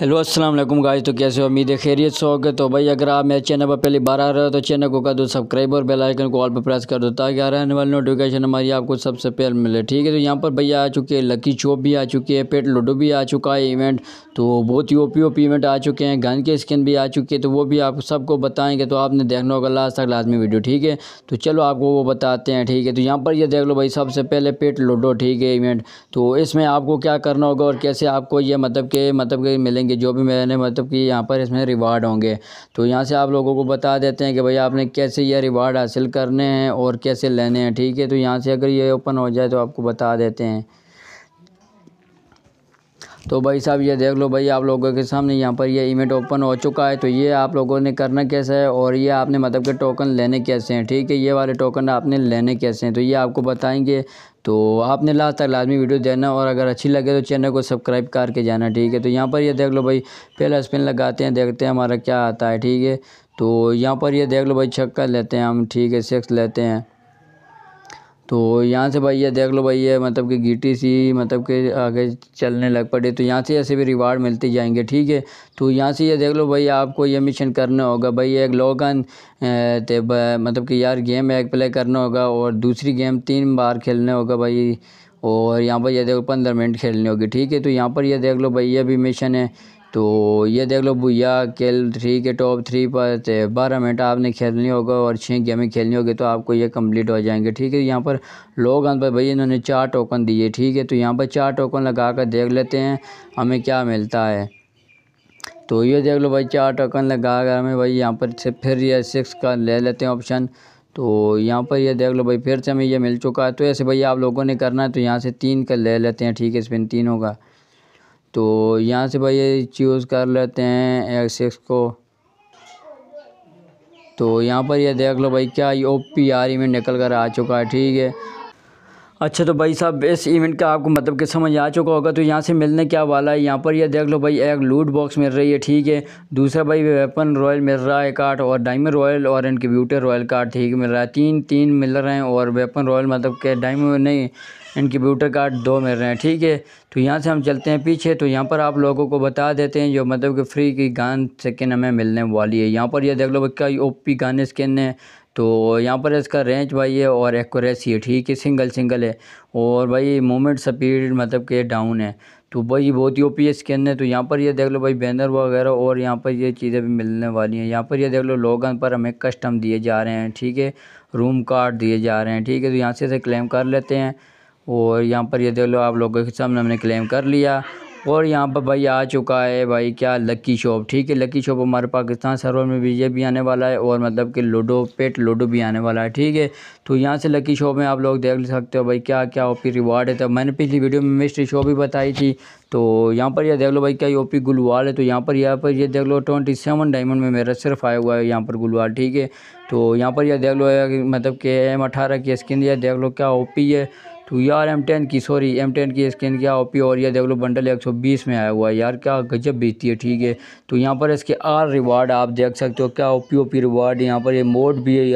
Hello अस्सलाम वालेकुम guys. तो कैसे हो, उम्मीद है खैरियत से होगे। तो भाई अगर आप मेरे चैनल पर पहली बार आ रहे हो तो चैनल को कर दो सब्सक्राइब और बेल आइकन को ऑल पर प्रेस कर दो ताकि आ रहने वाली नोटिफिकेशन हमारी आपको सबसे पहले मिले, ठीक है। तो यहाँ पर भैया आ चुके हैं, लकी चॉप भी आ चुकी है, पेट लूडो भी आ चुका है इवेंट, तो बहुत ही ओपी इवेंट आ चुके हैं, गन के स्किन भी आ चुके हैं, तो वो भी आप सबको बताएँगे। तो आपने देखना होगा लास्ट तक लाजमी वीडियो, ठीक है। तो चलो आपको वो बताते हैं, ठीक है। तो यहाँ पर ये देख लो भाई, सबसे पहले पेट लूडो, ठीक है, इवेंट। तो इसमें आपको क्या करना होगा और कैसे आपको ये मतलब कि मिलेंगे जो भी मैंने मतलब कि यहाँ पर इसमें रिवार्ड होंगे। तो यहाँ से आप लोगों को बता देते हैं कि भैया आपने कैसे ये रिवार्ड हासिल करने हैं और कैसे लेने हैं, ठीक है। तो यहाँ से अगर ये ओपन हो जाए तो आपको बता देते हैं। तो भाई साहब ये देख लो भाई, आप लोगों के सामने यहाँ पर ये इवेंट ओपन हो चुका है। तो ये आप लोगों ने करना कैसे है और ये आपने मतलब के टोकन लेने कैसे हैं, ठीक है। ये वाले टोकन आपने लेने कैसे हैं तो ये आपको बताएंगे। तो आपने लास्ट तक लाजमी वीडियो देना और अगर अच्छी लगे तो चैनल को सब्सक्राइब करके जाना, ठीक है। तो यहाँ पर ये देख लो भाई, पहला स्पिन लगाते हैं, देखते हैं हमारा क्या आता है, ठीक है। तो यहाँ पर ये देख लो भाई, छक्का लेते हैं हम, ठीक है, 6 लेते हैं। तो यहाँ से भाई ये देख लो भाई, ये मतलब कि गिटी सी मतलब कि आगे चलने लग पड़े। तो यहाँ से ऐसे भी रिवार्ड मिलते जाएंगे, ठीक है। तो यहाँ से ये देख लो भाई, आपको ये मिशन करना होगा भाई, एक लोगन मतलब कि यार गेम एक प्ले करना होगा और दूसरी गेम 3 बार खेलने होगा भाई, और यहाँ पर ये देखो 15 मिनट खेलनी होगी, ठीक है। तो यहाँ पर ये देख लो भाई, ये भी मिशन है। तो ये देख लो भैया खेल, ठीक है, टॉप 3 पर 12 मिनट आपने खेलनी होगा और 6 गेमें खेलनी होगी, तो आपको ये कंप्लीट हो जाएंगे, ठीक है। यहाँ पर लोग अंत पर भैया इन्होंने 4 टोकन दिए, ठीक है। तो यहाँ पर 4 टोकन लगा कर देख लेते हैं हमें क्या मिलता है। तो ये देख लो भाई, 4 टोकन लगा कर हमें भाई यहाँ पर से फिर ये 6 का ले लेते हैं ऑप्शन। तो यहाँ पर ये देख लो भाई, फिर से हमें ये मिल चुका है। तो ऐसे भैया आप लोगों ने करना है। तो यहाँ से 3 का ले लेते हैं, ठीक है, स्पिन 3 होगा। तो यहाँ से भाई ये चूज़ कर लेते हैं X6 को। तो यहाँ पर ये देख लो भाई, क्या ये OPR इवेंट निकल कर आ चुका है, ठीक है। अच्छा तो भाई साहब इस इवेंट का आपको मतलब कि समझ आ चुका होगा। तो यहाँ से मिलने क्या वाला है, यहाँ पर ये देख लो भाई, एक लूट बॉक्स मिल रही है, ठीक है। दूसरा भाई वेपन रॉयल मिल रहा है कार्ड, और डायमंड रॉयल और इनक्यूबेटर रॉयल कार्ड, ठीक मिल रहा है। 3 मिल रहे हैं और वेपन रॉयल मतलब के डायमंड नहीं इनक्यूबेटर कार्ड 2 मिल रहे हैं, ठीक है। तो यहाँ से हम चलते हैं पीछे। तो यहाँ पर आप लोगों को बता देते हैं जो मतलब कि फ्री की गन स्किन हमें मिलने वाली है। यहाँ पर यह देख लो भाई, कई OP गन स्किन है। तो यहाँ पर इसका रेंज भाई है और एक्यूरेसी है, ठीक है, सिंगल है, और भाई मूवमेंट स्पीड मतलब के डाउन है। तो भाई बहुत ही OP स्किन है। तो यहाँ पर ये देख लो भाई, बैनर वगैरह और यहाँ पर ये चीज़ें भी मिलने वाली हैं। यहाँ पर ये देख लो, लोगन पर हमें कस्टम दिए जा रहे हैं, ठीक है, रूम कार्ड दिए जा रहे हैं, ठीक है। तो यहाँ से क्लेम कर लेते हैं, और यहाँ पर ये देख लो आप लोगों के सामने हमने क्लेम कर लिया। और यहाँ पर भाई आ चुका है भाई क्या, लकी शॉप, ठीक है। लकी शॉप हमारे पाकिस्तान सर्वर में भी ये भी आने वाला है, और मतलब कि लूडो पेट लूडो भी आने वाला है, ठीक है। तो यहाँ से लकी शॉप में आप लोग देख सकते हो भाई क्या क्या OP रिवार्ड है। तो मैंने पिछली वीडियो में मिस्ट्री शॉप भी बताई थी। तो यहाँ पर यह देख लो भाई, क्या OP गुलवाल है। तो यहाँ पर ये देख लो 27 डायमंड में मेरा सिर्फ आया हुआ है यहाँ पर गुलवाल, ठीक है। तो यहाँ पर यह देख लो मतलब कि M18 की स्किन यह देख लो क्या OP है। तो यार M10 की स्किन क्या OP, और ये देख लो बंडल 120 में आया हुआ है, यार क्या गजब बेचती है, ठीक है। तो यहाँ पर इसके आर रिवार्ड आप देख सकते हो, क्या OP रिवार्ड। यहाँ पर ये मोड भी है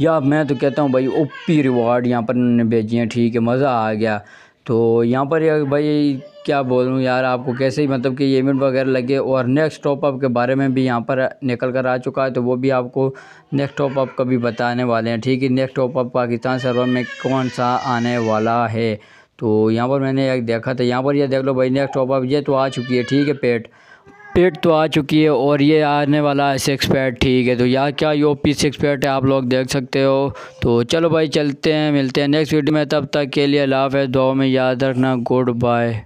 यार मैं तो कहता हूँ भाई OP रिवार्ड यहाँ पर उन्होंने भेजी हैं, ठीक है, मज़ा आ गया। तो यहाँ पर यार भाई क्या बोलूँ यार आपको, कैसे ही मतलब कि ये इवेंट वगैरह लगे, और नेक्स्ट टॉपअप के बारे में भी यहाँ पर निकल कर आ चुका है। तो वो भी आपको नेक्स्ट टॉपअप का भी बताने वाले हैं, ठीक है। नेक्स्ट टॉपअप पाकिस्तान सर्वर में कौन सा आने वाला है, तो यहाँ पर मैंने एक देखा था। यहाँ पर यह देख लो भाई, नेक्स्ट टॉपअप ये तो आ चुकी है, ठीक है, पेट तो आ चुकी है, और ये आने वाला है 6 पैड, ठीक है। तो यार क्या OP 6 पैड है, आप लोग देख सकते हो। तो चलो भाई चलते हैं, मिलते हैं नेक्स्ट वीडियो में, तब तक के लिए अल्लाह हाफ़िज़, दुआओं में याद रखना, गुड बाय।